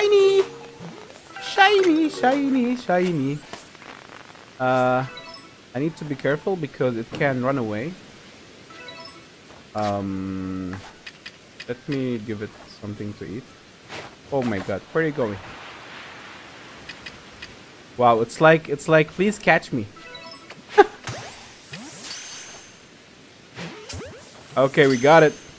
Shiny! Shiny, shiny, shiny. I need to be careful because it can run away. Let me give it something to eat. Oh my god, where are you going? Wow, it's like please catch me. Okay, we got it.